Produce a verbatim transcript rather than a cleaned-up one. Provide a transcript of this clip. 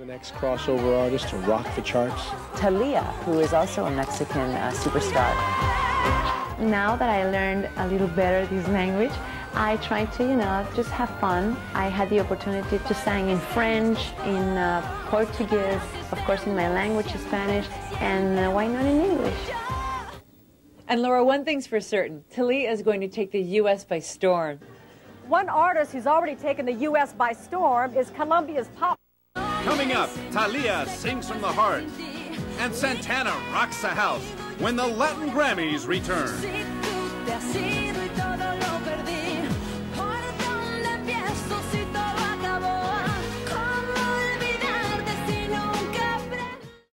The next crossover artist to rock the charts? Thalía, who is also a Mexican uh, superstar. Now that I learned a little better this language, I try to, you know, just have fun. I had the opportunity to sing in French, in uh, Portuguese, of course in my language, Spanish, and uh, why not in English? And Laura, one thing's for certain, Thalía is going to take the U S by storm. One artist who's already taken the U S by storm is Colombia's pop. Coming up, Thalía sings from the heart, and Santana rocks the house when the Latin Grammys return.